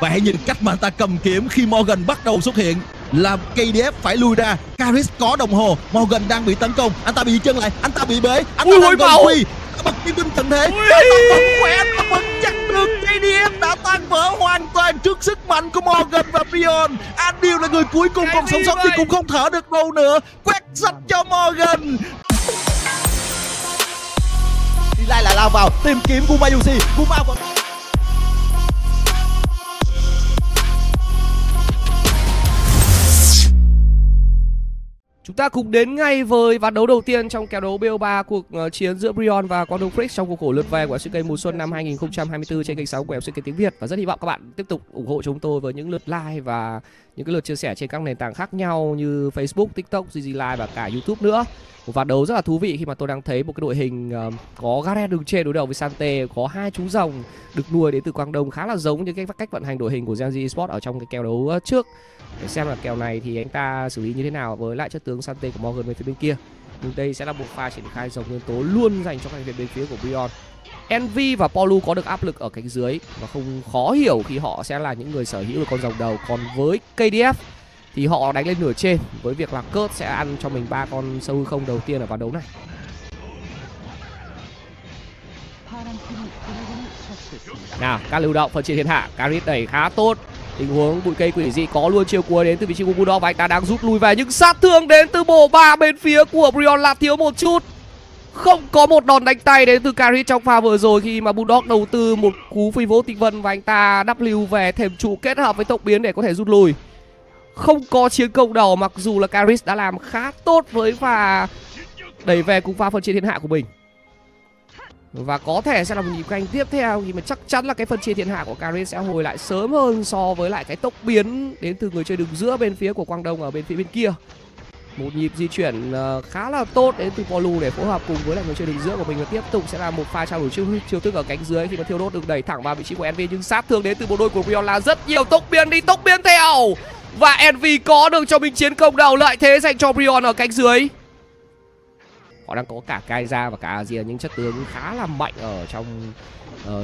Và hãy nhìn cách mà anh ta cầm kiếm khi Morgan bắt đầu xuất hiện, làm KDF phải lui ra. Karis có đồng hồ, Morgan đang bị tấn công, anh ta bị chân lại, anh ta bị bế, anh ta đang gần quy. Bật tiên binh tận thế, vẫn khỏe, nó vẫn chắc được. KDF đã tan vỡ hoàn toàn trước sức mạnh của Morgan và Prion. Anvil là người cuối cùng còn sống sót thì cũng không thở được đâu nữa, quét sạch cho Morgan. Lại là lao vào tìm kiếm Gumayushi, Guma vẫn chúng ta cùng đến ngay với ván đấu đầu tiên trong kèo đấu BO3, cuộc chiến giữa Prion và Quantum Freak trong cuộc khổ lượt về của FCK mùa xuân năm 2024 trên kênh 6 của FCK tiếng Việt. Và rất hy vọng các bạn tiếp tục ủng hộ chúng tôi với những lượt like và những cái lượt chia sẻ trên các nền tảng khác nhau như Facebook, TikTok, GG Live và cả YouTube nữa. Một ván đấu rất là thú vị khi mà tôi đang thấy một cái đội hình có Garen đứng trên đối đầu với Sante, có hai chú rồng được nuôi đến từ Quảng Đông khá là giống như cái cách vận hành đội hình của Genji Esports ở trong cái kèo đấu trước. Để xem là kèo này thì anh ta xử lý như thế nào với lại chất tướng Sante của Morgan về phía bên kia. Nhưng đây sẽ là một pha triển khai dòng nguyên tố luôn dành cho các thành viên bên phía của Prion. Envy và Paulu có được áp lực ở cánh dưới và không khó hiểu khi họ sẽ là những người sở hữu được con rồng đầu. Còn với KDF thì họ đánh lên nửa trên với việc là Kurt sẽ ăn cho mình 3 con sâu hư không đầu tiên ở ván đấu này. Nào, các lưu động phần trên thiên hạ, Karis đẩy khá tốt. Tình huống bụi cây quỷ dị có luôn chiều cuối đến từ vị trí của Bulldog và anh ta đang rút lui về những sát thương đến từ bộ ba bên phía của Prion là thiếu một chút. Không có một đòn đánh tay đến từ Karis trong pha vừa rồi khi mà Bulldog đầu tư một cú phi vỗ tinh vân và anh ta đắp lưu về thềm trụ kết hợp với tốc biến để có thể rút lùi. Không có chiến công đầu mặc dù là Karis đã làm khá tốt với pha đẩy về cùng pha phân chia thiên hạ của mình. Và có thể sẽ là một nhịp canh tiếp theo khi mà chắc chắn là cái phân chia thiên hạ của Karis sẽ hồi lại sớm hơn so với lại cái tốc biến đến từ người chơi đứng giữa bên phía của Quang Đông ở bên phía bên kia. Một nhịp di chuyển khá là tốt đến từ Paulu để phối hợp cùng với lại người chơi đứng giữa của mình. Và tiếp tục sẽ là một pha trao đổi chiêu thức ở cánh dưới khi mà Thiêu Đốt được đẩy thẳng vào vị trí của Envy, nhưng sát thương đến từ bộ đôi của Prion là rất nhiều. Tốc biến đi, tốc biến theo và Envy có được cho mình chiến công đầu, lợi thế dành cho Prion ở cánh dưới. Họ đang có cả Kai'Sa và cả Azir, những chất tướng khá là mạnh ở trong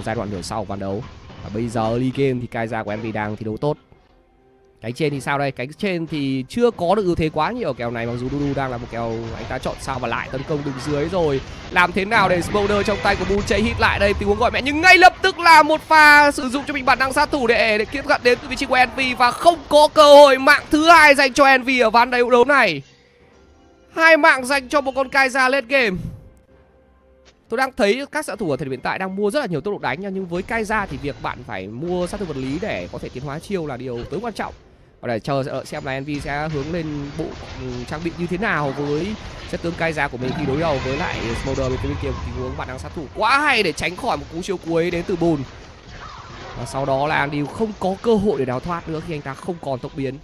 giai đoạn nửa sau ván đấu. Và bây giờ early game thì Kai'Sa của Envy đang thi đấu tốt. Cánh trên thì sao đây? Cánh trên thì chưa có được ưu thế quá nhiều ở kèo này, mặc dù Dudu đang là một kèo anh ta chọn sao và lại tấn công đường dưới rồi. Làm thế nào để Smolder trong tay của Bull chạy hit lại đây, tình huống gọi mẹ, nhưng ngay lập tức là một pha sử dụng cho mình bản năng sát thủ để tiếp cận đến từ vị trí của Envy và không có cơ hội mạng thứ hai dành cho Envy ở ván đấu này. Hai mạng dành cho một con Kai'Sa late game. Tôi đang thấy các xạ thủ ở thời điểm hiện tại đang mua rất là nhiều tốc độ đánh nha, nhưng với Kai'Sa thì việc bạn phải mua sát thương vật lý để có thể tiến hóa chiêu là điều tối quan trọng. Và để chờ xem là Envy sẽ hướng lên bộ trang bị như thế nào với chất tướng Kai'Sa của mình khi đối đầu với lại Smolder bên kia. Tình huống bạn đang sát thủ quá hay để tránh khỏi một cú chiêu cuối đến từ Bùn. Và sau đó là Andy không có cơ hội để đào thoát nữa khi anh ta không còn tốc biến.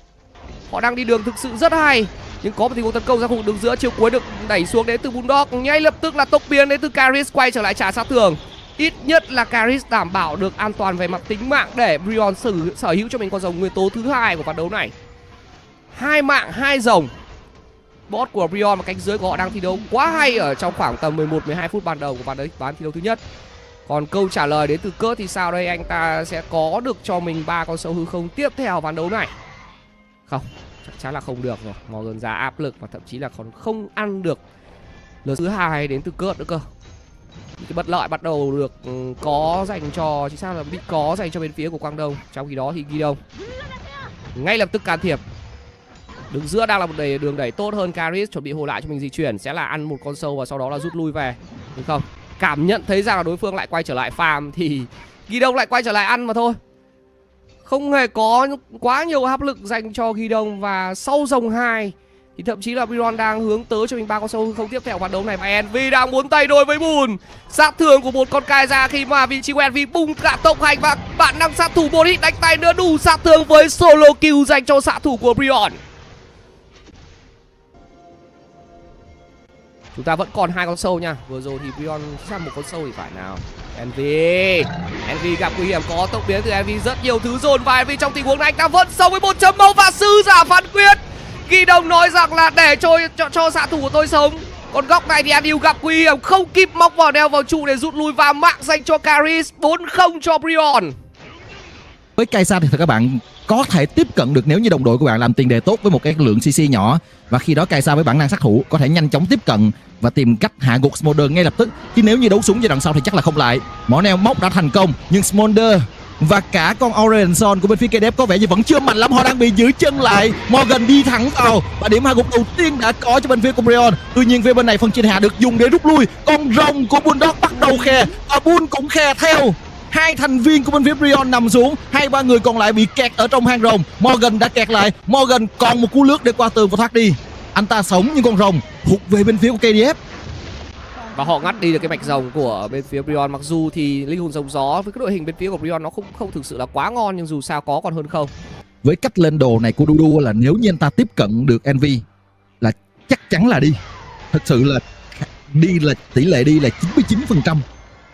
Họ đang đi đường thực sự rất hay, nhưng có một tình huống tấn công ra khu đường giữa, chiều cuối được đẩy xuống đến từ Bulldog. Ngay lập tức là tốc biến đến từ Karis quay trở lại trả sát thường. Ít nhất là Karis đảm bảo được an toàn về mặt tính mạng để Prion sở hữu cho mình con rồng nguyên tố thứ hai của ván đấu này. Hai mạng hai rồng. Bot của Prion và cánh dưới của họ đang thi đấu quá hay ở trong khoảng tầm 11-12 phút ban đầu của ván thi đấu thứ nhất. Còn câu trả lời đến từ Kurt thì sao đây? Anh ta sẽ có được cho mình 3 con sâu hư không tiếp theo ván đấu này. Không, chắc chắn là không được rồi. Morgan ra áp lực và thậm chí là còn không ăn được lượt thứ hai đến từ Kurt nữa cơ. Cái bất lợi bắt đầu được có dành cho, chính xác là bị có dành cho bên phía của Quang Đông. Trong khi đó thì Ghi Đông ngay lập tức can thiệp. Đường giữa đang là một đường đẩy tốt hơn. Karis chuẩn bị hồi lại cho mình di chuyển, sẽ là ăn một con sâu và sau đó là rút lui về, đúng không? Cảm nhận thấy rằng là đối phương lại quay trở lại farm thì Ghi Đông lại quay trở lại ăn mà thôi. Không hề có quá nhiều áp lực dành cho Ghi Đông. Và sau dòng 2 thì thậm chí là Prion đang hướng tới cho mình 3 con sâu không tiếp theo ván đấu này. Và Envy đang muốn tay đôi với Bùn. Sát thương của một con Kai'Sa khi mà vị trí của Envy bung cả tốc hành và bản năng sát thủ Bonit đánh tay nữa, đủ sát thương với solo kill dành cho xạ thủ của Prion. Chúng ta vẫn còn hai con sâu nha. Vừa rồi thì Prion sang một con sâu thì phải nào. Envy gặp nguy hiểm, có tốc biến từ Envy, rất nhiều thứ dồn vào Envy trong tình huống này. Anh ta vẫn sống với 1 chấm máu và sư giả phán quyết. Ghi Đông nói rằng là để cho xạ thủ của tôi sống. Còn góc này thì Anil gặp nguy hiểm, không kịp móc vào đeo vào trụ để rút lui và mạng dành cho Karis. 4-0 cho Prion. với Kai'Sa thì các bạn có thể tiếp cận được nếu như đồng đội của bạn làm tiền đề tốt với một cái lượng CC nhỏ, và khi đó Kai'Sa với bản năng sát thủ có thể nhanh chóng tiếp cận và tìm cách hạ gục Smolder ngay lập tức. Chứ nếu như đấu súng về đằng sau thì chắc là không lại. Mỏ neo móc đã thành công nhưng Smolder và cả con Orion Son của bên phía KDF có vẻ như vẫn chưa mạnh lắm, họ đang bị giữ chân lại. Morgan đi thẳng vào và điểm hạ gục đầu tiên đã có cho bên phía của Brion. Tuy nhiên phía bên này phần trên hạ được dùng để rút lui. Con rồng của Bulldog bắt đầu khe và Bull cũng khe theo. Hai thành viên của bên phía Brion nằm xuống, hai ba người còn lại bị kẹt ở trong hang rồng. Morgan đã kẹt lại, Morgan còn một cú lướt để qua tường và thoát đi. Anh ta sống nhưng con rồng hụt về bên phía của KDF và họ ngắt đi được cái mạch rồng của bên phía Brion. Mặc dù thì linh hồn rồng gió với cái đội hình bên phía của Brion nó không thực sự là quá ngon, nhưng dù sao có còn hơn không. Với cách lên đồ này của Dudu là nếu như anh ta tiếp cận được Envy là chắc chắn là đi. Thật sự là đi, là tỷ lệ đi là 99%.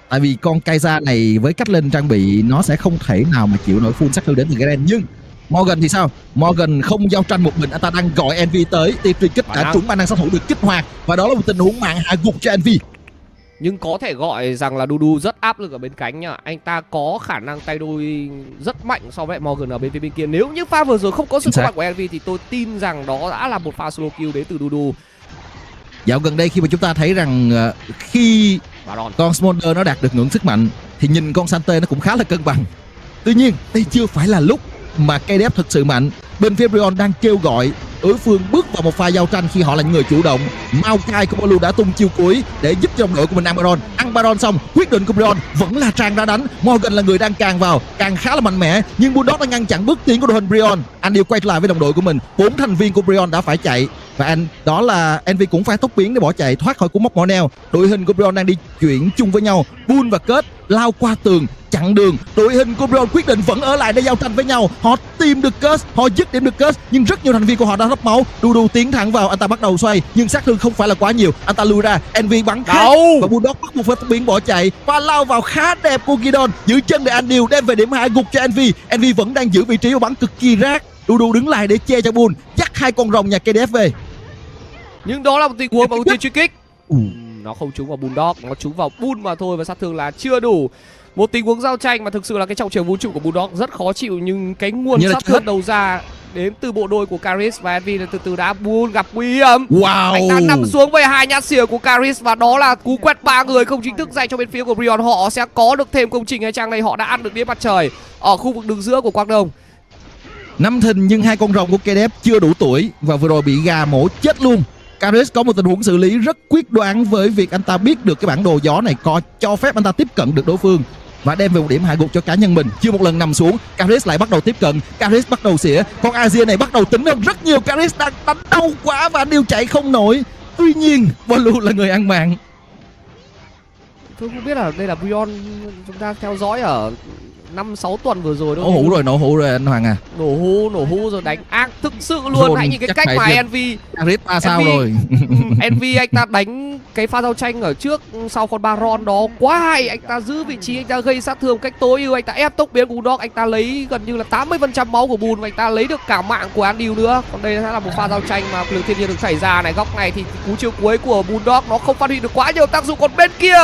Tại vì con Kai'Sa này với cách lên trang bị nó sẽ không thể nào mà chịu nổi full sát thương đến từ Garen. Nhưng Morgan thì sao? Morgan không giao tranh một mình, anh ta đang gọi Envy tới. Tiệp truy kích đã trúng, bản năng sát thủ được kích hoạt và đó là một tình huống mạng hạ gục cho Envy. Nhưng có thể gọi rằng là Dudu rất áp lực ở bên cánh nhá. Anh ta có khả năng tay đôi rất mạnh so với Morgan ở bên phía bên kia. Nếu như pha vừa rồi không có sự có mặt của Envy thì tôi tin rằng đó đã là một pha solo kill đến từ Dudu. Dạo gần đây khi mà chúng ta thấy rằng khi con Smolder nó đạt được ngưỡng sức mạnh thì nhìn con Sante nó cũng khá là cân bằng. Tuy nhiên đây chưa phải là lúc mà KDF thực sự mạnh. Bên phía Brion đang kêu gọi đối phương bước vào một pha giao tranh khi họ là những người chủ động. Maokai của Bolu đã tung chiêu cuối để giúp cho đồng đội của mình ăn Baron. Ăn Baron xong, quyết định của Brion vẫn là tràn ra đánh. Morgan là người đang càng vào, càng khá là mạnh mẽ, nhưng Bulldog đã ngăn chặn bước tiến của đội hình Brion. Anh điều quay lại với đồng đội của mình, 4 thành viên của Brion đã phải chạy và anh đó là Envy cũng phải tốc biến để bỏ chạy thoát khỏi cú móc mỏ neo. Đội hình của Brion đang đi chuyển chung với nhau. Bull và Kết lao qua tường chặn đường. Đội hình của Brion quyết định vẫn ở lại để giao tranh với nhau. Họ tìm được Curse, họ dứt điểm được Curse, nhưng rất nhiều thành viên của họ đã hấp máu. Dudu tiến thẳng vào, anh ta bắt đầu xoay nhưng sát thương không phải là quá nhiều. Anh ta lùi ra, Envy bắn khác và Bulldog bắt buộc phải biến bỏ chạy và lao vào khá đẹp của Gideon. Giữ chân để anh điều đem về điểm hạ gục cho Envy. Envy vẫn đang giữ vị trí và bắn cực kỳ rác. Dudu đứng lại để che cho Bull, dắt hai con rồng nhà KDF về. Nhưng đó là một tình huống mà ưu tiên truy kích. Nó không trúng vào Bulldog, nó trúng vào Bull mà thôi và sát thương là chưa đủ. Một tình huống giao tranh mà thực sự là cái trọng trường vũ trụ của Bulldog rất khó chịu, nhưng cái nguồn sát thương đầu ra đến từ bộ đôi của Karis và Envy là từ từ đã. Bull gặp nguy hiểm. Anh ta nằm xuống với hai nhát xỉa của Karis và đó là cú quét 3 người không chính thức dành cho bên phía của Brion. Họ sẽ có được thêm công trình hay trang này, họ đã ăn được đĩa mặt trời ở khu vực đường giữa của Quang Đông. 5 thình nhưng hai con rồng của KDF chưa đủ tuổi và vừa rồi bị gà mổ chết luôn. Karis có một tình huống xử lý rất quyết đoán với việc anh ta biết được cái bản đồ gió này có cho phép anh ta tiếp cận được đối phương và đem về một điểm hạ gục cho cá nhân mình. Chưa một lần nằm xuống, Karis lại bắt đầu tiếp cận. Karis bắt đầu xỉa, con Azir này bắt đầu tính hơn rất nhiều. Karis đang đánh đau quá và điều chạy không nổi. Tuy nhiên Volu là người ăn mạng. Tôi không biết là đây là Brion chúng ta theo dõi ở 5-6 tuần vừa rồi đâu. Nổ hũ rồi, nổ hũ rồi anh Hoàng à. Nổ hũ rồi, đánh ác thực sự luôn rồi. Hãy nhìn cái cách mà Envy rồi. Envy anh ta đánh cái pha giao tranh ở trước sau con Baron đó quá hay. Anh ta giữ vị trí, anh ta gây sát thương cách tối ưu, anh ta ép tốc biến của Bulldog, anh ta lấy gần như là 80% máu của Bull và anh ta lấy được cả mạng của Andiu nữa. Còn đây sẽ là một pha giao tranh mà lực thiên nhiên được xảy ra này. Góc này thì cú chiêu cuối của Bulldog nó không phát huy được quá nhiều tác dụng. Còn bên kia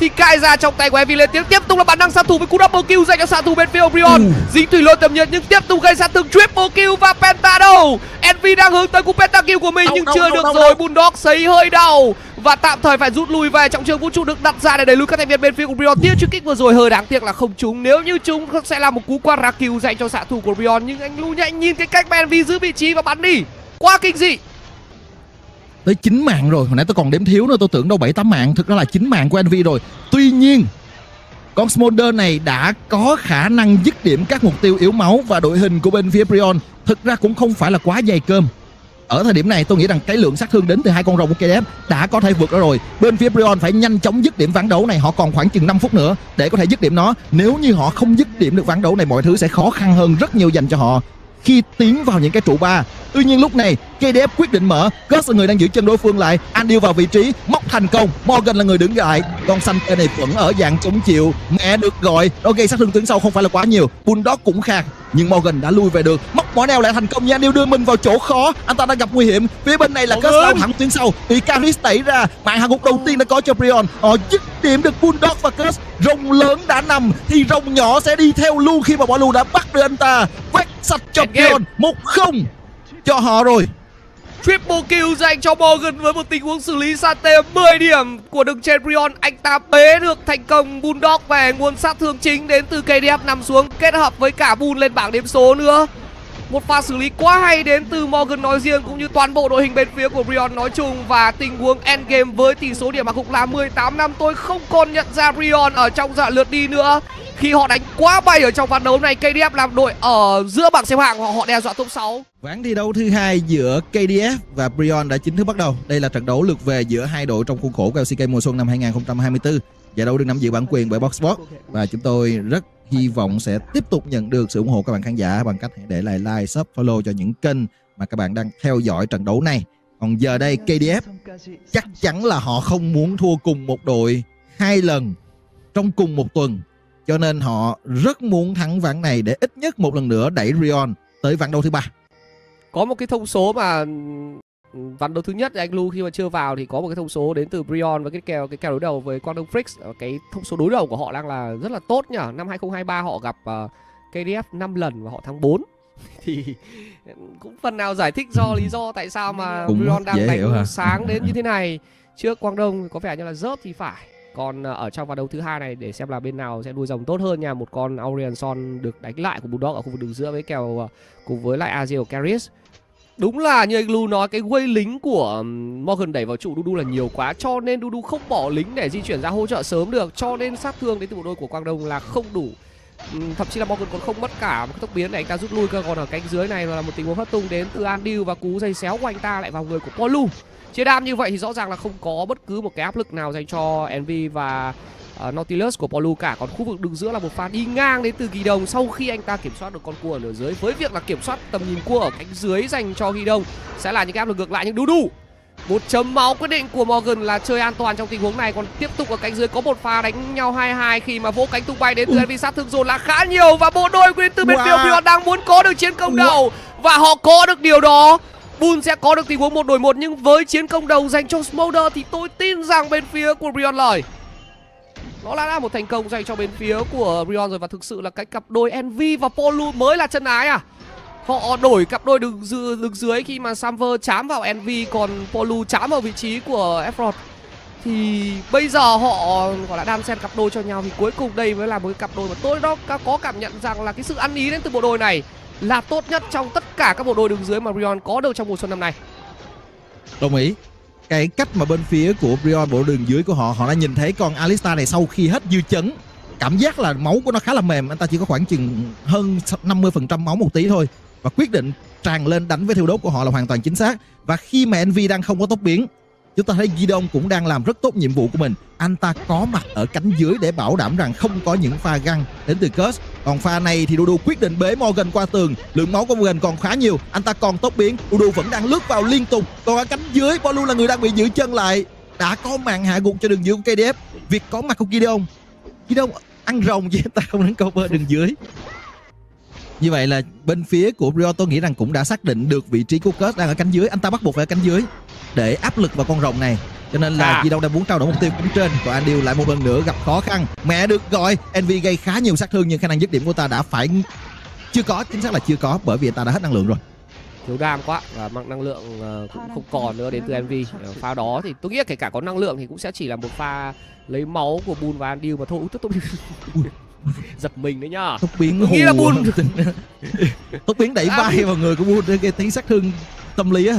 thì Kai'Sa trong tay của Envy lên tiếng, tiếp tục là bản năng sát thủ với cú double kill dành cho sát thủ bên phía Brion. Dính thủy lôi tầm nhiệt nhưng tiếp tục gây sát thương triple kill và penta đầu. Envy đang hướng tới cú penta kill của mình nhưng chưa được rồi. Bulldog sấy hơi đau và tạm thời phải rút lui về. Trọng trường vũ trụ được đặt ra để đẩy lui các thành viên bên phía của Brion. Tia truy kích vừa rồi hơi đáng tiếc là không trúng, nếu như trúng sẽ là một cú quadra kill dành cho xạ thủ của Brion. Nhưng anh Lu nhanh nhìn cái cách mà Envy giữ vị trí và bắn đi quá kinh dị. Tới 9 mạng rồi, hồi nãy tôi còn đếm thiếu nữa, tôi tưởng đâu 7-8 mạng, thực ra là 9 mạng của Envy rồi. Tuy nhiên, con Smolder này đã có khả năng dứt điểm các mục tiêu yếu máu và đội hình của bên phía Brion thực ra cũng không phải là quá dày cơm. Ở thời điểm này tôi nghĩ rằng cái lượng sát thương đến từ hai con rồng của KDF đã có thể vượt đó rồi. Bên phía Brion phải nhanh chóng dứt điểm ván đấu này, họ còn khoảng chừng 5 phút nữa để có thể dứt điểm nó. Nếu như họ không dứt điểm được ván đấu này mọi thứ sẽ khó khăn hơn rất nhiều dành cho họ khi tiến vào những cái trụ 3. Tuy nhiên lúc này KDF quyết định mở. Gus là người đang giữ chân đối phương lại, anh điêu vào vị trí móc thành công. Morgan là người đứng lại, con xanh tên này vẫn ở dạng chống chịu, nghe được gọi, nó gây sát thương tuyến sau không phải là quá nhiều. Bulldog cũng khạc nhưng Morgan đã lui về được, móc mỏ neo lại thành công nha. Niu đưa mình vào chỗ khó, anh ta đang gặp nguy hiểm. Phía bên này là cớ sào thẳng tuyến sau bị Caris đẩy ra. Mạng hạ gục đầu tiên đã có cho Brion, họ dứt điểm được Bulldog và Cus. Rồng lớn đã nằm thì rồng nhỏ sẽ đi theo luôn khi mà Bỏ Lù đã bắt được anh ta, quét sạch cho Brion 1-0 cho họ rồi. Triple kill dành cho Morgan với một tình huống xử lý Sate 10 điểm của đường trên Brion. Anh ta bế được thành công Bulldog về, nguồn sát thương chính đến từ KDF nằm xuống kết hợp với cả Bull lên bảng điểm số nữa. Một pha xử lý quá hay đến từ Morgan nói riêng cũng như toàn bộ đội hình bên phía của Brion nói chung. Và tình huống endgame với tỷ số điểm hạ gục là 18-5. Tôi không còn nhận ra Brion ở trong dạng lượt đi nữa khi họ đánh quá bay ở trong ván đấu này. KDF làm đội ở giữa bảng xếp hạng, họ đe dọa top 6. Ván thi đấu thứ hai giữa KDF và Brion đã chính thức bắt đầu. Đây là trận đấu lượt về giữa hai đội trong khuôn khổ của LCK mùa xuân năm 2024. Giải đấu được nắm giữ bản quyền bởi BoxSports và chúng tôi rất hy vọng sẽ tiếp tục nhận được sự ủng hộ các bạn khán giả bằng cách hãy để lại like, sub, follow cho những kênh mà các bạn đang theo dõi trận đấu này. Còn giờ đây KDF chắc chắn là họ không muốn thua cùng một đội 2 lần trong cùng một tuần, cho nên họ rất muốn thắng ván này để ít nhất một lần nữa đẩy Rion tới ván đấu thứ 3. Có một cái thông số mà ván đấu thứ nhất anh Lu khi mà chưa vào thì có một cái thông số đến từ Brion với cái kèo đối đầu với Quang Đông Prix. Cái thông số đối đầu của họ đang là rất là tốt nhỉ. Năm 2023 họ gặp KDF 5 lần và họ thắng 4. Thì cũng phần nào giải thích do lý do tại sao mà cũng Brion đang đánh sáng đến như thế này. Trước Quang Đông có vẻ như là rớt thì phải. Còn ở trong ván đấu thứ hai này để xem là bên nào sẽ đuôi dòng tốt hơn nha. Một con Aurion Son được đánh lại của Bulldog ở khu vực đường giữa với kèo cùng với lại Azir của Caris. Đúng là như anh Lu nói, cái quay lính của Morgan đẩy vào trụ Dudu là nhiều quá, cho nên Dudu không bỏ lính để di chuyển ra hỗ trợ sớm được, cho nên sát thương đến từ bộ đôi của Quang Đông là không đủ. Thậm chí là Morgan còn không mất cả một cái tốc biến để anh ta rút lui cơ. Còn ở cánh dưới này là một tình huống hất tung đến từ Andil và cú dây xéo của anh ta lại vào người của Polu. Chia đam như vậy thì rõ ràng là không có bất cứ một cái áp lực nào dành cho Envy và Nautilus của Polu cả. Còn khu vực đường giữa là một pha đi ngang đến từ Ghi Đông sau khi anh ta kiểm soát được con cua ở nửa dưới, với việc là kiểm soát tầm nhìn cua ở cánh dưới dành cho Ghi Đông sẽ là những cái áp lực ngược lại. Nhưng Dudu một chấm máu quyết định của Morgan là chơi an toàn trong tình huống này. Còn tiếp tục ở cánh dưới có một pha đánh nhau 2-2 khi mà vỗ cánh tung bay đến từ Envy, sát thương dồn là khá nhiều và bộ đôi đến từ bên phía họ đang muốn có được chiến công đầu và họ có được điều đó. Bull sẽ có được tình huống 1 đối 1 nhưng với chiến công đầu dành cho Smolder thì tôi tin rằng bên phía của Brion lời. Nó đã là một thành công dành cho bên phía của Brion rồi, và thực sự là cái cặp đôi Envy và Polu mới là chân ái à. Họ đổi cặp đôi đường dưới khi mà Samver chám vào Envy còn Polu chám vào vị trí của Efrod. Thì bây giờ họ gọi là đan xen cặp đôi cho nhau thì cuối cùng đây mới là một cái cặp đôi mà tôi đó có cảm nhận rằng là cái sự ăn ý đến từ bộ đôi này là tốt nhất trong tất cả các bộ đôi đường dưới mà Brion có được trong mùa xuân năm nay. Đồng ý. Cái cách mà bên phía của Brion, bộ đường dưới của họ, họ đã nhìn thấy con Alistar này sau khi hết dư chấn. Cảm giác là máu của nó khá là mềm, anh ta chỉ có khoảng chừng hơn 50% máu một tí thôi. Và quyết định tràn lên đánh với thiêu đốt của họ là hoàn toàn chính xác. Và khi mà Envy đang không có tốc biến, chúng ta thấy Gideon cũng đang làm rất tốt nhiệm vụ của mình. Anh ta có mặt ở cánh dưới để bảo đảm rằng không có những pha găng đến từ Curse. Còn pha này thì Dudu quyết định bế Morgan qua tường. Lượng máu của Morgan còn khá nhiều, anh ta còn tốc biến. Dudu vẫn đang lướt vào liên tục. Còn ở cánh dưới, Polu là người đang bị giữ chân lại. Đã có mạng hạ gục cho đường dưới của KDF. Việc có mặt của Gideon ăn rồng chứ anh ta không đánh cover đường dưới. Như vậy là bên phía của Brion tôi nghĩ rằng cũng đã xác định được vị trí của Curse đang ở cánh dưới. Anh ta bắt buộc phải ở cánh dưới để áp lực vào con rồng này, cho nên là Ghi Đông đang muốn trao đổi mục tiêu cánh trên. Và Andil lại một lần nữa gặp khó khăn. Mẹ được gọi, Envy gây khá nhiều sát thương nhưng khả năng dứt điểm của ta đã phải chưa có, chính xác là chưa có, bởi vì ta đã hết năng lượng rồi. Thiếu đam quá và năng lượng cũng không còn nữa đến từ Envy. Pha đó thì tôi nghĩ là kể cả có năng lượng thì cũng sẽ chỉ là một pha lấy máu của Bull và Andil mà thôi. Giật mình đấy nhá. Tốc biến nghĩ là Bull tốc biến đẩy bay vào người của Bull để gây tí sát thương tâm lý á.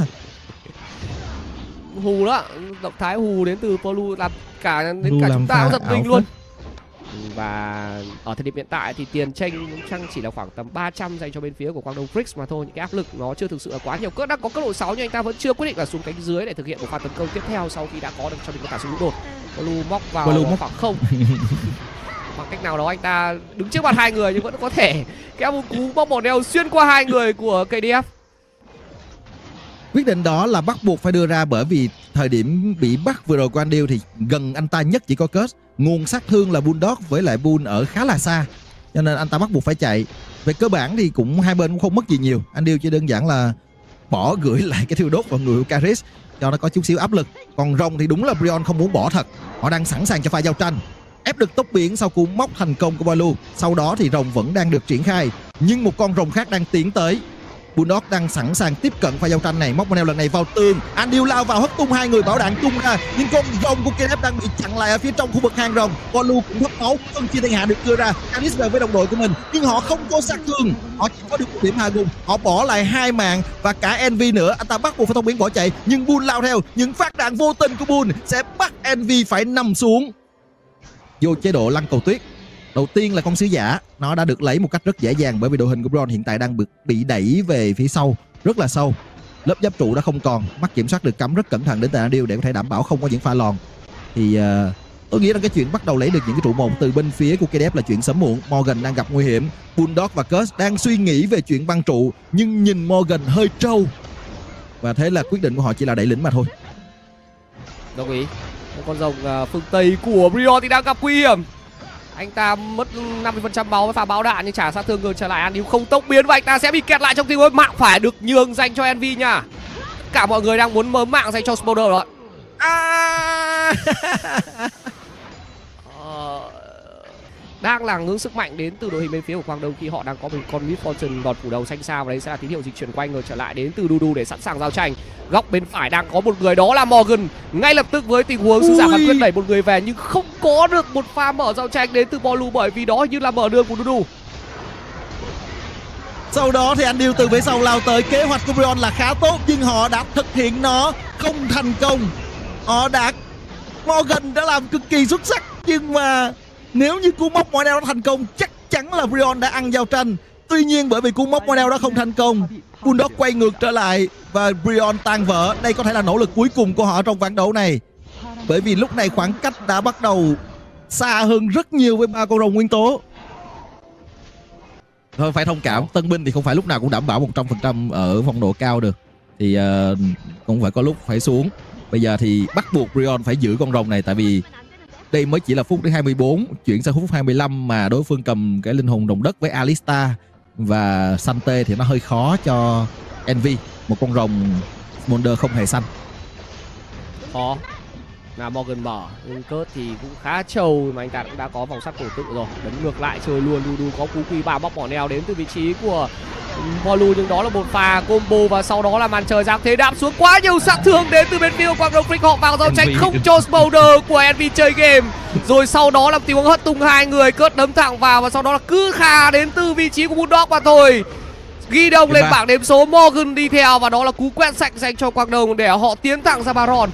Hù đó, động thái hù đến từ Polu làm cả đến Lu cả chúng ta cũng giật mình luôn. Và ở thời điểm hiện tại thì tiền tranh cũng chăng chỉ là khoảng tầm 300 dành cho bên phía của Quang Đông Prix mà thôi. Những cái áp lực nó chưa thực sự là quá nhiều. Cớt đang có cấp độ 6 nhưng anh ta vẫn chưa quyết định là xuống cánh dưới để thực hiện một pha tấn công tiếp theo sau khi đã có được cho mình có cả xuống đột. Polu móc vào khoảng không. Bằng cách nào đó anh ta đứng trước mặt hai người nhưng vẫn có thể kéo một cú bóc bỏ neo xuyên qua hai người của KDF. Quyết định đó là bắt buộc phải đưa ra bởi vì thời điểm bị bắt vừa rồi của Andil thì gần anh ta nhất chỉ có Curse. Nguồn sát thương là Bulldog với lại Bull ở khá là xa, cho nên anh ta bắt buộc phải chạy. Về cơ bản thì cũng hai bên cũng không mất gì nhiều. Anh Điêu chỉ đơn giản là bỏ gửi lại cái thiêu đốt vào người Caris cho nó có chút xíu áp lực. Còn Rồng thì đúng là Brion không muốn bỏ thật. Họ đang sẵn sàng cho pha giao tranh. Ép được tốc biến sau cú móc thành công của Boilu. Sau đó thì Rồng vẫn đang được triển khai, nhưng một con Rồng khác đang tiến tới. Bulldog đang sẵn sàng tiếp cận pha giao tranh này. Móc Monel lần này vào tường. Anh Điêu lao vào hất tung hai người bảo đạn tung ra, nhưng con Rồng của KNF đang bị chặn lại ở phía trong khu vực hang Rồng. Boilu cũng hấp máu, phân chia thiên hạ được đưa ra. Canis về với đồng đội của mình, nhưng họ không có sát thương, họ chỉ có được một điểm hạ gục. Họ bỏ lại hai mạng và cả NV nữa. Anh ta bắt buộc phải thông biến bỏ chạy, nhưng Bull lao theo. Những phát đạn vô tình của Bull sẽ bắt NV phải nằm xuống. Vô chế độ lăn cầu tuyết. Đầu tiên là con sứ giả, nó đã được lấy một cách rất dễ dàng bởi vì đội hình của Bron hiện tại đang bị đẩy về phía sau rất là sâu. Lớp giáp trụ đã không còn, mắt kiểm soát được cắm rất cẩn thận đến từ Adil để có thể đảm bảo không có những pha lòn. Thì tôi nghĩ rằng cái chuyện bắt đầu lấy được những cái trụ mồn từ bên phía của KDF là chuyện sớm muộn. Morgan đang gặp nguy hiểm, Bulldog và Cus đang suy nghĩ về chuyện băng trụ, nhưng nhìn Morgan hơi trâu. Và thế là quyết định của họ chỉ là đẩy lính mà thôi. Đồng ý. Con Rồng phương Tây của Brio thì đang gặp nguy hiểm. Anh ta mất 50% máu với pha báo đạn nhưng trả sát thương ngược trở lại. Anh Điêu không tốc biến và anh ta sẽ bị kẹt lại trong tình huống mạng phải được nhường dành cho Envy nha. Tất cả mọi người đang muốn mớm mạng dành cho Smolder rồi. Đang là ngưỡng sức mạnh đến từ đội hình bên phía của Quang Đông khi họ đang có một con Misfortune gọt phủ đầu xanh sao, và đấy sẽ là tín hiệu dịch chuyển quanh ngược trở lại đến từ Dudu để sẵn sàng giao tranh. Góc bên phải đang có một người, đó là Morgan. Ngay lập tức với tình huống sứ giả Hoàng Quyên đẩy một người về nhưng không có được một pha mở giao tranh đến từ Boilu bởi vì đó như là mở đường của Dudu. Sau đó thì anh Điêu từ phía sau lao tới. Kế hoạch của Brion là khá tốt nhưng họ đã thực hiện nó không thành công. Morgan đã làm cực kỳ xuất sắc nhưng mà nếu như cú móc Monel nó thành công chắc chắn là Brion đã ăn giao tranh. Tuy nhiên bởi vì cú móc Monel đó không thành công, Bulldog quay ngược trở lại và Brion tan vỡ. Đây có thể là nỗ lực cuối cùng của họ trong ván đấu này, bởi vì lúc này khoảng cách đã bắt đầu xa hơn rất nhiều với ba con Rồng nguyên tố. Thôi phải thông cảm, tân binh thì không phải lúc nào cũng đảm bảo 100% ở phong độ cao được. Thì cũng phải có lúc phải xuống. Bây giờ thì bắt buộc Brion phải giữ con Rồng này, tại vì đây mới chỉ là phút thứ 24, chuyển sang phút 25 mà đối phương cầm cái linh hồn đồng đất với Alistar và Sante thì nó hơi khó cho Envy. Một con Rồng Smolder không hề xanh. Khó. Là Morgan mở, nhưng Cớt thì cũng khá trâu mà anh ta cũng đã có vòng sắt cổ tự rồi. Đấm ngược lại chơi luôn. Dudu có cú quy ba bóc bỏ neo đến từ vị trí của Boilu, nhưng đó là một pha combo và sau đó là màn trời giáng thế đạp xuống. Quá nhiều sát thương đến từ bên phía của Quang Đông Freak, họ vào giao tranh không cho Smolder của Envy chơi game. Rồi sau đó là tình huống hất tung hai người, Cớt đấm thẳng vào và sau đó là cứ khà đến từ vị trí của Bulldog và thôi. Ghi Đông lên bảng đếm số, Morgan đi theo và đó là cú quét sạch dành cho Quang Đông để họ tiến thẳng ra Baron.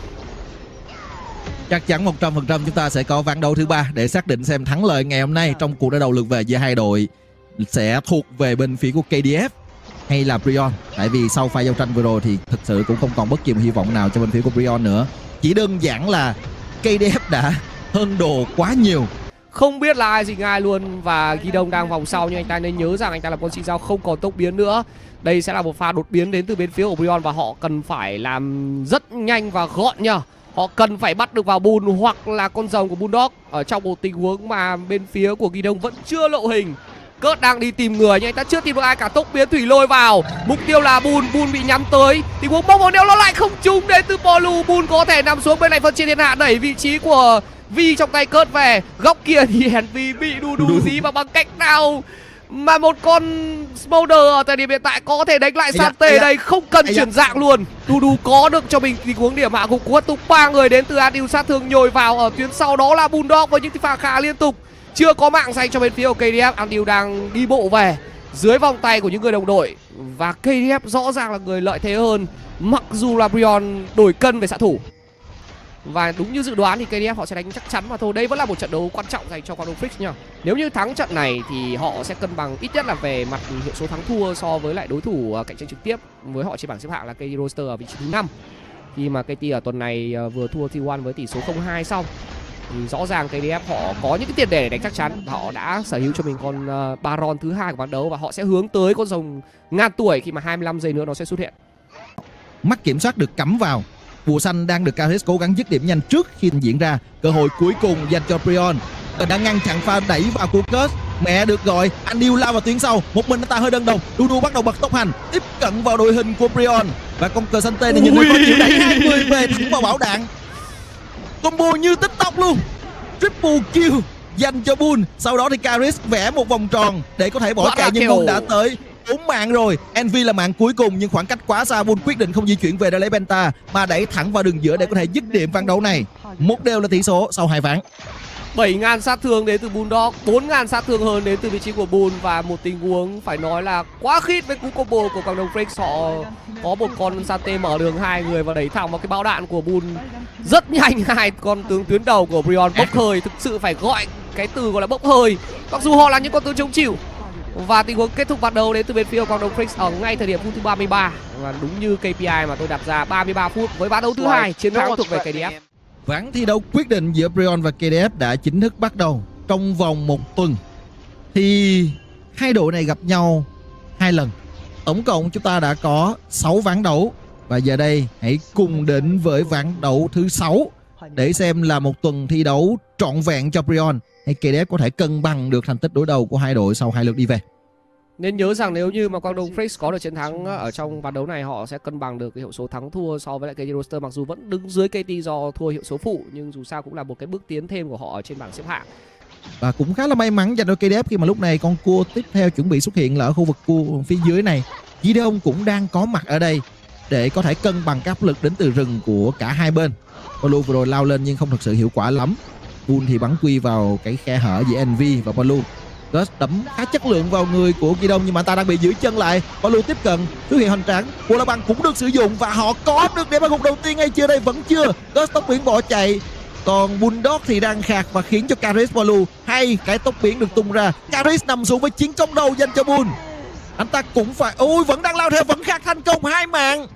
Chắc chắn 100% chúng ta sẽ có ván đấu thứ ba để xác định xem thắng lợi ngày hôm nay trong cuộc đối đầu lượt về giữa hai đội sẽ thuộc về bên phía của KDF hay là Brion. Tại vì sau pha giao tranh vừa rồi thì thực sự cũng không còn bất kỳ một hy vọng nào cho bên phía của Brion nữa. Chỉ đơn giản là KDF đã hơn đồ quá nhiều. Không biết là ai dính ai luôn và Ghi Đông đang vòng sau, nhưng anh ta nên nhớ rằng anh ta là con sinh dao không còn tốc biến nữa. Đây sẽ là một pha đột biến đến từ bên phía của Brion và họ cần phải làm rất nhanh và gọn nhờ. Họ cần phải bắt được vào Bùn hoặc là con Rồng của Bulldog ở trong một tình huống mà bên phía của Ghi Đông vẫn chưa lộ hình. Cớt đang đi tìm người nhưng anh ta chưa tìm được ai cả. Tốc biến thủy lôi vào, mục tiêu là Bùn. Bùn bị nhắm tới, tình huống bóng vào neo nó lại không trúng đến từ Boilu. Bùn có thể nằm xuống. Bên này phân chia thiên hạ đẩy vị trí của Vi trong tay Cớt về. Góc kia thì Henry bị Dudu dí và bằng cách nào mà một con Smolder ở thời điểm hiện tại có thể đánh lại Sante đây, không cần chuyển dạng luôn. Dudu có được cho mình tình huống điểm hạ gục của tục ba người đến từ Adil, sát thương nhồi vào ở tuyến sau đó là Bulldog với những pha khá liên tục. Chưa có mạng dành cho bên phía của KDF. Adil đang đi bộ về dưới vòng tay của những người đồng đội và KDF rõ ràng là người lợi thế hơn, mặc dù là Brion đổi cân về xạ thủ. Và đúng như dự đoán thì KDF họ sẽ đánh chắc chắn mà thôi. Đây vẫn là một trận đấu quan trọng dành cho Quang Đông Freak nha. Nếu như thắng trận này thì họ sẽ cân bằng ít nhất là về mặt hiệu số thắng thua so với lại đối thủ cạnh tranh trực tiếp với họ trên bảng xếp hạng là KT Roster ở vị trí thứ 5. Khi mà KT ở tuần này vừa thua T1 với tỷ số 0-2 xong thì rõ ràng KDF họ có những cái tiền đề để đánh chắc chắn. Họ đã sở hữu cho mình con Baron thứ 2 của ván đấu và họ sẽ hướng tới con Rồng ngàn tuổi khi mà 25 giây nữa nó sẽ xuất hiện. Mắt kiểm soát được cắm vào. Bùa xanh đang được Caris cố gắng dứt điểm nhanh trước khi diễn ra. Cơ hội cuối cùng dành cho Brion. Walker đã ngăn chặn pha đẩy vào của Kết. Mẹ được gọi, anh yêu lao vào tuyến sau. Một mình anh ta hơi đơn độc. Dudu bắt đầu bật tốc hành, tiếp cận vào đội hình của Prion. Và con cờ Sante này nhìn thấy có chịu đẩy 20 về thẳng vào bảo đạn. Combo như TikTok luôn. Triple kill dành cho Bull. Sau đó thì Karis vẽ một vòng tròn để có thể bỏ chạy, nhưng Bull đã tới 4 mạng rồi. Envy là mạng cuối cùng nhưng khoảng cách quá xa. Bull quyết định không di chuyển về để lấy Penta mà đẩy thẳng vào đường giữa để có thể dứt điểm ván đấu này. Một đều là tỷ số sau hai ván. 7.000 sát thương đến từ Bulldog, 4.000 sát thương hơn đến từ vị trí của Bull. Và một tình huống phải nói là quá khít với cú combo của cộng đồng Frex. Họ có một con Sante mở đường hai người và đẩy thẳng vào cái bão đạn của Bull rất nhanh. Hai con tướng tuyến đầu của Brion bốc hơi, thực sự phải gọi cái từ gọi là bốc hơi, mặc dù họ là những con tướng chống chịu. Và tình huống kết thúc ván đấu đến từ bên phía cộng đồng Frex ở ngay thời điểm phút thứ 33. Và đúng như KPI mà tôi đặt ra, 33 phút với ván đấu thứ hai, chiến thắng thuộc về KDF. Ván thi đấu quyết định giữa Prion và KDF đã chính thức bắt đầu. Trong vòng một tuần thì hai đội này gặp nhau 2 lần. Tổng cộng chúng ta đã có 6 ván đấu. Và giờ đây hãy cùng đến với ván đấu thứ 6 để xem là một tuần thi đấu trọn vẹn cho Prion hay KDF có thể cân bằng được thành tích đối đầu của hai đội sau 2 lượt đi về. Nên nhớ rằng nếu như mà Quang Đông Frex có được chiến thắng ở trong ván đấu này, họ sẽ cân bằng được cái hiệu số thắng thua so với lại KT Roster. Mặc dù vẫn đứng dưới KT do thua hiệu số phụ, nhưng dù sao cũng là một cái bước tiến thêm của họ ở trên bảng xếp hạng. Và cũng khá là may mắn dành cho KDF khi mà lúc này con cua tiếp theo chuẩn bị xuất hiện là ở khu vực cua phía dưới này. Gideon cũng đang có mặt ở đây để có thể cân bằng áp lực đến từ rừng của cả hai bên. Polu vừa rồi lao lên nhưng không thực sự hiệu quả lắm. Bull thì bắn quy vào cái khe hở giữa Envy và Polu. Gus đấm khá chất lượng vào người của Gideon nhưng mà ta đang bị giữ chân lại. Polu tiếp cận, xuất hiện hoành tráng, của La Băng cũng được sử dụng và họ có được điểm ở gục đầu tiên hay chưa đây? Vẫn chưa. Gus tốc biến bỏ chạy, còn Bulldog thì đang khạc và khiến cho Karis Polu hay cái tốc biến được tung ra. Karis nằm xuống với chiến công đầu dành cho Bull. Anh ta cũng phải, ôi vẫn đang lao theo, vẫn khạc thành công 2 mạng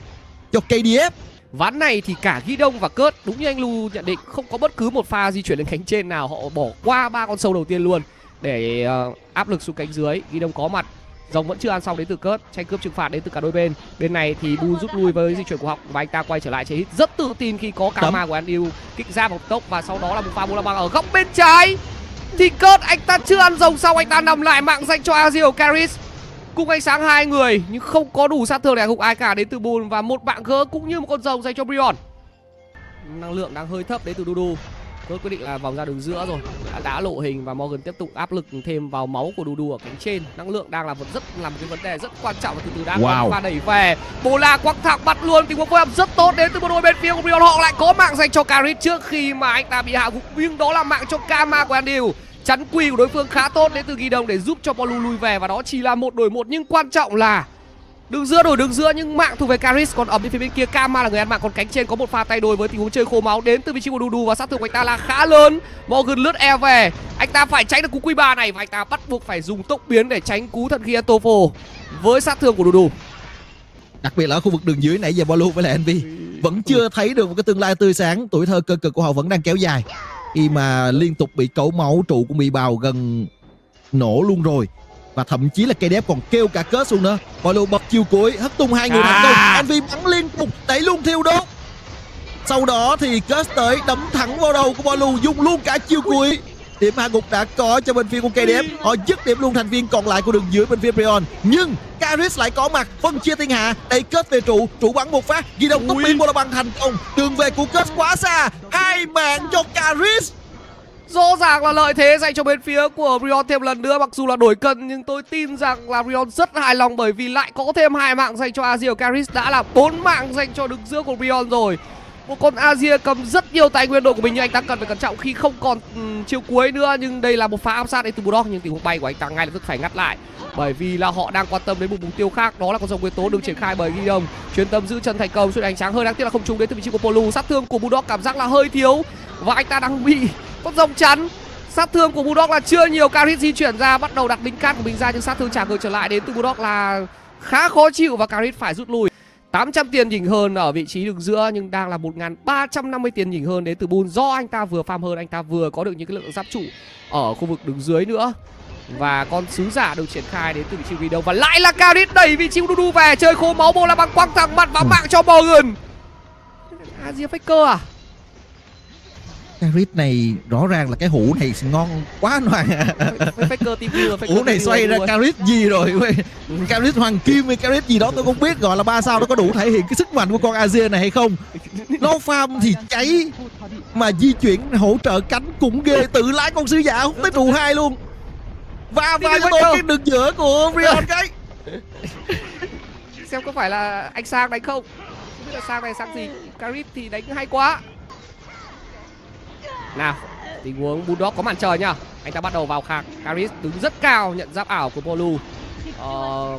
cho KDF. Ván này thì cả Gideon và Cớt, đúng như anh Lu nhận định, không có bất cứ một pha di chuyển lên cánh trên nào. Họ bỏ qua 3 con sâu đầu tiên luôn để áp lực xuống cánh dưới. Gideon có mặt, dòng vẫn chưa ăn xong đến từ Cớt, tranh cướp trừng phạt đến từ cả đôi bên. Bên này thì Bull rút lui với di chuyển của Học và anh ta quay trở lại chế hit rất tự tin khi có Karma của anh yêu kích ra một tốc. Và sau đó là một pha Bola Bang ở góc bên trái thì Cớt, anh ta chưa ăn dòng xong, anh ta nằm lại, mạng dành cho Azir Karis. Cùng ánh sáng 2 người nhưng không có đủ sát thương để gục ai cả đến từ Bull. Và một bạn gỡ cũng như một con rồng dành cho Brion. Năng lượng đang hơi thấp đến từ Dudu. Cớt quyết định là vòng ra đường giữa rồi, đã lộ hình và Morgan tiếp tục áp lực thêm vào máu của Dudu ở cánh trên. Năng lượng đang là một cái vấn đề rất quan trọng và từ từ đã có pha đẩy về. Bola quăng thẳng bắt luôn, tình huống phối hợp rất tốt đến từ bộ đội bên phía của Brion. Họ lại có mạng dành cho Karis trước khi mà anh ta bị hạ gục, nhưng đó là mạng cho Kama của Andil. Chắn quỳ của đối phương khá tốt đến từ Gideon để giúp cho Polu lui về, và đó chỉ là 1 đối 1, nhưng quan trọng là đường giữa đổi đường giữa, nhưng mạng thuộc về Karis. Còn ở bên phía bên kia Kama là người ăn mạng, còn cánh trên có một pha tay đôi với tình huống chơi khô máu đến từ vị trí của Dudu và sát thương của anh ta là khá lớn. Morgan lướt e về, anh ta phải tránh được cú Q3 này và anh ta bắt buộc phải dùng tốc biến để tránh cú thần khí Tofo với sát thương của Dudu. Đặc biệt là ở khu vực đường dưới nãy giờ Polu với lại Envy vẫn chưa thấy được một cái tương lai tươi sáng, tuổi thơ cơ cực của họ vẫn đang kéo dài khi mà liên tục bị cẩu máu. Trụ của Mỹ Bào gần nổ luôn rồi và thậm chí là KDF còn kêu cả Cớt luôn nữa. Polu bật chiêu cuối hất tung 2 người thành công. Envy bắn liên tục đẩy luôn thiêu đốt, sau đó thì Cớt tới đấm thẳng vào đầu của Polu, dùng luôn cả chiêu cuối. Điểm hạ gục đã có cho bên phía của KDF, họ dứt điểm luôn thành viên còn lại của đường dưới bên phía Prion. Nhưng Karis lại có mặt, phân chia thiên hạ, đẩy Kết về trụ, trụ bắn một phát, ghi đồng tốc biến Bola Bang thành công. Đường về của Kết quá xa, 2 mạng cho Karis. Rõ ràng là lợi thế dành cho bên phía của Prion thêm lần nữa, mặc dù là đổi cân nhưng tôi tin rằng là Prion rất hài lòng bởi vì lại có thêm 2 mạng dành cho Azir. Karis đã là 4 mạng dành cho đường giữa của Prion rồi. Một con Azir cầm rất nhiều tài nguyên đội của mình nhưng anh ta cần phải cẩn trọng khi không còn chiêu cuối nữa. Nhưng đây là một pha áp sát đến từ Bulldog, nhưng tình huống bay của anh ta ngay lập tức phải ngắt lại bởi vì là họ đang quan tâm đến một mục tiêu khác, đó là con rồng nguyên tố được triển khai bởi Gideon. Chuyên tâm giữ chân thành công, xuất ánh sáng hơi đáng tiếc là không trúng đến từ vị trí của Polu. Sát thương của Bulldog cảm giác là hơi thiếu và anh ta đang bị con rồng chắn. Sát thương của Bulldog là chưa nhiều. Karis di chuyển ra bắt đầu đặt đính cát của mình ra nhưng sát thương trả ngược trở lại đến từ Bulldog là khá khó chịu và Karis phải rút lui. 800 tiền nhỉnh hơn ở vị trí đường giữa nhưng đang là 1.350 tiền nhỉnh hơn đến từ Bull, do anh ta vừa farm hơn, anh ta vừa có được những cái lượng giáp trụ ở khu vực đường dưới nữa. Và con sứ giả được triển khai đến từ vị trí Gideon và lại là Karis đẩy vị trí Dudu về, chơi khô máu Bola Bang quăng thẳng mặt vào mạng cho Morgan. Azir Faker à? Cái rít này rõ ràng là cái hũ này ngon quá hoàng à. Faker TV rồi, Faker hũ này TV xoay ra carit gì rồi, carit hoàng kim hay carit gì đó tôi không biết, gọi là 3 sao nó có đủ thể hiện cái sức mạnh của con Azir này hay không. Nó farm thì cháy mà di chuyển hỗ trợ cánh cũng ghê, tự lái con sứ giả hút tới trụ 2 luôn. Va vai cho tôi cái đường giữa của Rion cái. Xem có phải là anh Sang đánh không? Không biết là Sang này sang gì, carit thì đánh hay quá. Nào, tình huống Bulldog có màn trời nhá. Anh ta bắt đầu vào khạc. Karis đứng rất cao, nhận giáp ảo của Polu.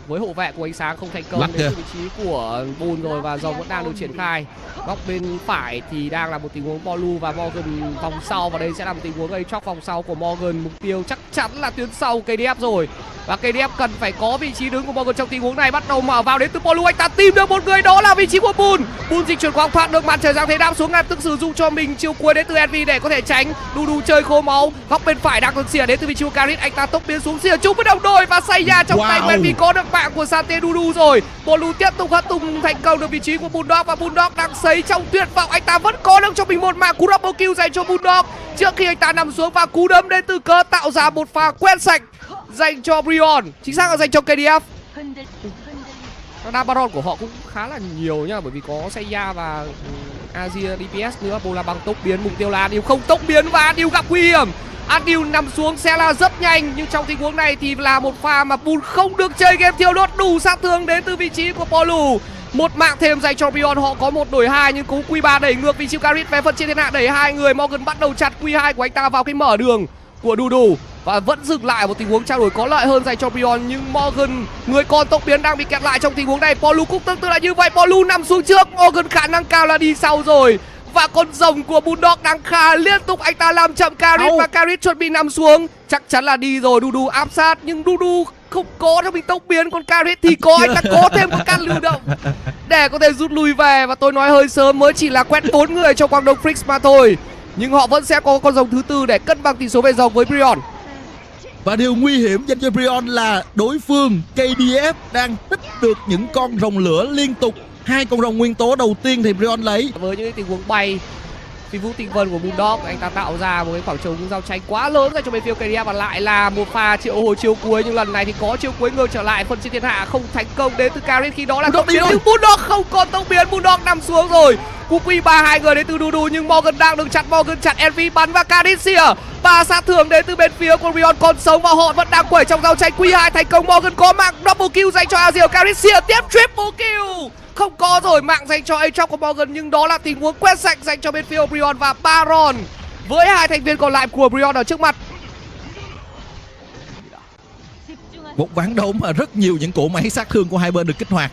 Với hộ vệ của ánh sáng không thành công đến vị trí của Bull rồi, và dòng vẫn đang được triển khai. Góc bên phải thì đang là một tình huống Polu và Morgan vòng sau, và đây sẽ là một tình huống gây chóc vòng sau của Morgan. Mục tiêu chắc chắn là tuyến sau KDF rồi, và KDF cần phải có vị trí đứng của Morgan trong tình huống này. Bắt đầu mở vào đến từ Polu, anh ta tìm được một người, đó là vị trí của Bull. Bull dịch chuyển quang thoát được màn trời giang thế đạp xuống ngàn, tức sử dụng cho mình chiều cuối đến từ Envy để có thể tránh. Dudu chơi khô máu. Góc bên phải đang được xỉa đến từ vị trí của Karis, anh ta tốc biến xuống xỉa chung với đồng đội và Saya trong tay. Vì có được mạng của Sate Dudu rồi. Polu tiếp tục hất tung thành công được vị trí của Bulldog, và Bulldog đang sấy trong tuyệt vọng. Anh ta vẫn có được cho mình một mạng cú double kill dành cho Bulldog trước khi anh ta nằm xuống, và cú đấm đến từ Cơ tạo ra một pha quét sạch dành cho Brion, chính xác là dành cho KDF. Đam Baron của họ cũng khá là nhiều nhá, bởi vì có Seiya và Azir DPS nữa. Bola bằng tốc biến, mục tiêu là Adil không tốc biến và Adil gặp nguy hiểm. Adil nằm xuống sẽ là rất nhanh, nhưng trong tình huống này thì là một pha mà Bull không được chơi game thiêu đốt. Đủ sát thương đến từ vị trí của Polu, một mạng thêm dành cho Rion. Họ có 1 đổi 2, nhưng cú Q3 đẩy ngược vị trí Karit về phần trên thiên hạ, đẩy 2 người. Morgan bắt đầu chặt Q2 của anh ta vào cái mở đường của Dudu và vẫn dừng lại một tình huống trao đổi có lợi hơn dành cho Rion. Nhưng Morgan, người con tốc biến, đang bị kẹt lại trong tình huống này. Polu cũng tương tự là như vậy, Polu nằm xuống trước, Morgan khả năng cao là đi sau rồi. Và con rồng của Bulldog đang khá liên tục, anh ta làm chậm Karit và Karit chuẩn bị nằm xuống. Chắc chắn là đi rồi, Dudu áp sát nhưng Dudu không có cho mình tốc biến, còn Karit thì có, anh ta có thêm một căn lưu động để có thể rút lui về. Và tôi nói hơi sớm, mới chỉ là quét 4 người cho Quang Đông Freaks mà thôi, nhưng họ vẫn sẽ có con rồng thứ tư để cân bằng tỷ số về dòng với Brion. Và điều nguy hiểm dành cho Brion là đối phương KDF đang tích được những con rồng lửa liên tục. 2 con rồng nguyên tố đầu tiên thì Brion lấy. Với những tình huống bay phi vũ tinh vân của Bulldog, anh ta tạo ra một cái khoảng trống giao tranh quá lớn dành cho bên phía KDF, và lại là một pha triệu hồi chiều cuối. Nhưng lần này thì có chiều cuối ngược trở lại, phân chia thiên hạ không thành công đến từ Karit khi đó là tốc biến, nhưng Bulldog không còn tốc biến, Bulldog nằm xuống rồi. Cú Q3 2 người đến từ Dudu, nhưng Morgan đang được chặt, Morgan chặt Envy bắn và Karit xỉa. 3 sát thương đến từ bên phía của Rion còn sống, và họ vẫn đang quẩy trong giao tranh. Q2 thành công, Morgan có mạng double kill dành cho Azir, Karit xỉa tiếp triple kill. Không có rồi, mạng dành cho Aatrox của Morgan, nhưng đó là tình huống quét sạch dành cho bên phía Brion và Baron với 2 thành viên còn lại của Brion ở trước mặt. Một ván đấu mà rất nhiều những cỗ máy sát thương của hai bên được kích hoạt,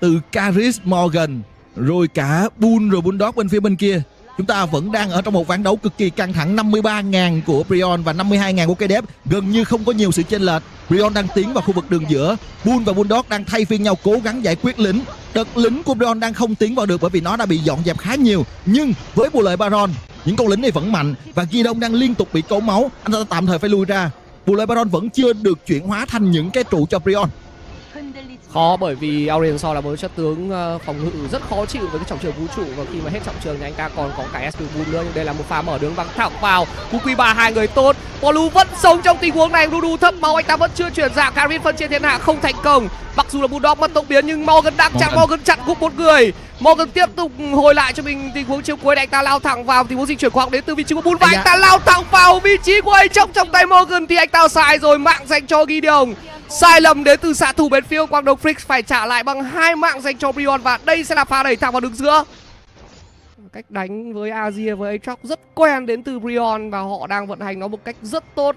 từ Karis, Morgan rồi cả Bull rồi Bulldog bên phía bên kia. Chúng ta vẫn đang ở trong một ván đấu cực kỳ căng thẳng, 53.000 của Brion và 52.000 của KDF, gần như không có nhiều sự chênh lệch. Brion đang tiến vào khu vực đường giữa, Bull và Bulldog đang thay phiên nhau cố gắng giải quyết lính. Đợt lính của Brion đang không tiến vào được bởi vì nó đã bị dọn dẹp khá nhiều, nhưng với bộ lợi Baron, những con lính này vẫn mạnh. Và Gideon đang liên tục bị cấu máu, anh ta tạm thời phải lui ra. Bộ lợi Baron vẫn chưa được chuyển hóa thành những cái trụ cho Brion. Khó, bởi vì Aurelion Sol là một chất tướng phòng ngự rất khó chịu với cái trọng trường vũ trụ, và khi mà hết trọng trường thì anh ta còn có cả SQ Boom nữa. Nhưng đây là một pha mở đường băng thẳng vào, cú Q3 2 người tốt. Polu vẫn sống trong tình huống này, Dudu thấp máu, anh ta vẫn chưa chuyển dạng. Karin phân chia thiên hạ không thành công, mặc dù là Bulldog mất tốc biến nhưng Morgan đang chặn, Morgan chặn gục 1 người. Morgan tiếp tục hồi lại cho mình tình huống chiều cuối để anh ta lao thẳng vào tình huống dịch chuyển khoa học đến từ vị trí của Bull, và anh ta lao thẳng vào vị trí của ấy trong tay Morgan thì anh ta sai rồi. Mạng dành cho Gideon, sai lầm đến từ xạ thủ bên phía Quang Đông Freaks, phải trả lại bằng 2 mạng dành cho Brion, và đây sẽ là pha đẩy thẳng vào đường giữa. Cách đánh với Azir với Aatrox rất quen đến từ Brion và họ đang vận hành nó một cách rất tốt.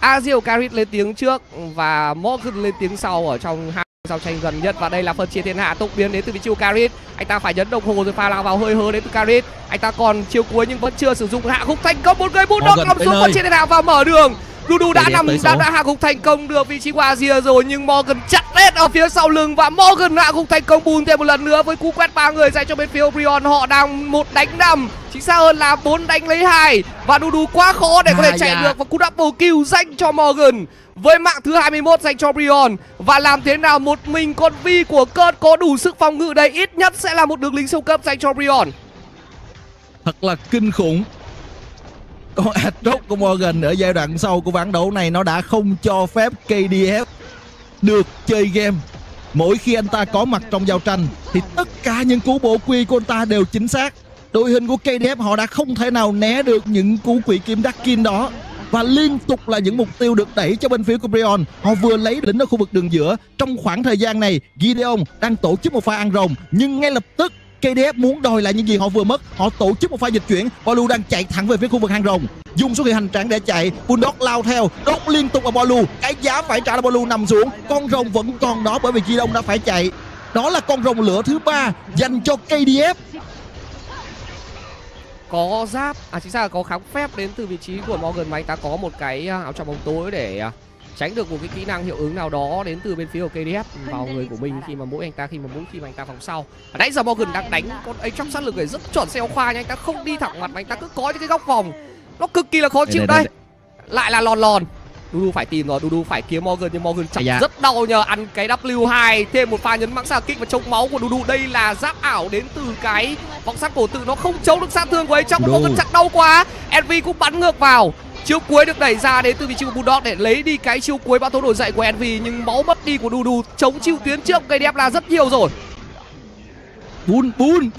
Azir Karit lên tiếng trước và Morgan lên tiếng sau ở trong giao tranh gần nhất, và đây là phân chia thiên hạ. Tốc biến đến từ vị trí của Karit, anh ta phải nhấn đồng hồ rồi pha lao vào hơi hớ đến từ Karit. Anh ta còn chiều cuối nhưng vẫn chưa sử dụng hạ gục thành công 1 người. Bulldog nằm xuống phân chia thiên hạ và mở đường. Dudu đã hạ gục thành công được vị trí của Azir rồi, nhưng Morgan chặt hết ở phía sau lưng và Morgan hạ gục thành công Bull thêm một lần nữa với cú quét 3 người dành cho bên phía Brion. Họ đang 1 đánh 5, chính xác hơn là 4 đánh lấy 2, và Dudu quá khó để có thể chạy được, và cú double kill dành cho Morgan với mạng thứ 21 dành cho Brion. Và làm thế nào một mình con Vi của Kurt có đủ sức phòng ngự đây, ít nhất sẽ là một đường lính siêu cấp dành cho Brion. Thật là kinh khủng. Con Atrox của Morgan ở giai đoạn sau của ván đấu này nó đã không cho phép KDF được chơi game. Mỗi khi anh ta có mặt trong giao tranh thì tất cả những cú bổ quy của anh ta đều chính xác. Đội hình của KDF họ đã không thể nào né được những cú quỷ kim Dakin đó. Và liên tục là những mục tiêu được đẩy cho bên phía của Brion. Họ vừa lấy đỉnh ở khu vực đường giữa. Trong khoảng thời gian này, Gideon đang tổ chức một pha ăn rồng. Nhưng ngay lập tức, KDF muốn đòi lại những gì họ vừa mất. Họ tổ chức một pha dịch chuyển. Bolu đang chạy thẳng về phía khu vực hang rồng. Dùng số hiệu hành tráng để chạy. Bulldog lao theo. Đốt liên tục vào Bolu. Cái giá phải trả là Bolu nằm xuống. Con rồng vẫn còn đó bởi vì Gideon đã phải chạy. Đó là con rồng lửa thứ 3 dành cho KDF. Có giáp, chính xác là có kháng phép đến từ vị trí của Morgan. Máy ta có một cái áo tròng bóng tối để tránh được một cái kỹ năng hiệu ứng nào đó đến từ bên phía của KDF vào người của mình khi mà mỗi khi mà anh ta vòng sau. Và nãy giờ Morgan đang đánh con Atrox sát lực để rất chuẩn xe khoa nha, anh ta không đi thẳng mặt mà anh ta cứ có những cái góc vòng. Nó cực kỳ là khó chịu đây. Lại là lòn lòn. Dudu phải tìm rồi, Dudu phải kiếm Morgan nhưng Morgan chặt rất đau nhờ ăn cái W2. Thêm một pha nhấn mãng xạ kích và chống máu của Dudu. Đây là giáp ảo đến từ cái vọng sát cổ tự, nó không chống được sát thương của ấy trong. Morgan chặt đau quá. NV cũng bắn ngược vào. Chiêu cuối được đẩy ra đến từ vị trí của Bulldog để lấy đi cái chiêu cuối bão tố nổi dậy của NV, nhưng máu mất đi của Dudu. Chống chiêu tuyến trước cây đẹp là rất nhiều rồi. Bùn.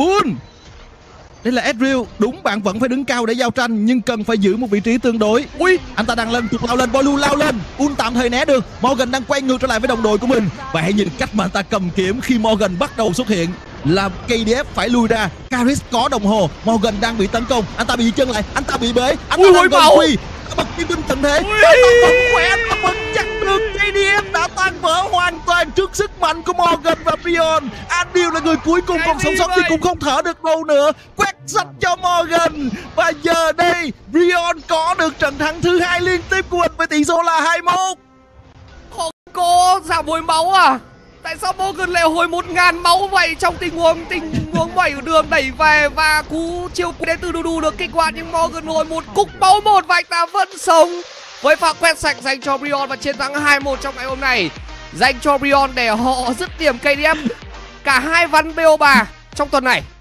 Đây là Ezreal, đúng bạn vẫn phải đứng cao để giao tranh nhưng cần phải giữ một vị trí tương đối. Ui, anh ta đang lên, tụt lao lên, Bolu lao lên, Un tạm thời né được. Morgan đang quay ngược trở lại với đồng đội của mình. Và hãy nhìn cách mà anh ta cầm kiếm khi Morgan bắt đầu xuất hiện. Là KDF phải lui ra. Karis có đồng hồ, Morgan đang bị tấn công. Anh ta bị chân lại, anh ta bị bế, anh ta đang gần quy. Bật kim đâm tận thế, anh ta vẫn khỏe, anh ta vẫn chắc được. KDF đã tan vỡ hoàn toàn trước sức mạnh của Morgan và Brion. Adil là người cuối cùng còn sống sót nhưng cũng không thở được đâu nữa. Quét sạch cho Morgan. Và giờ đây Brion có được trận thắng thứ 2 liên tiếp của mình với tỷ số là 2-1. Không có giảm hồi máu à? Tại sao Morgan lại hồi 1000 máu vậy trong tình huống bảy ở đường đẩy về và cú chiêu đến từ Dudu được kích hoạt nhưng Morgan hồi một cục máu một và anh ta vẫn sống với pha quét sạch dành cho Brion và chiến thắng 2-1 trong ngày hôm nay dành cho Brion để họ dứt điểm KDF cả hai ván BO3 trong tuần này.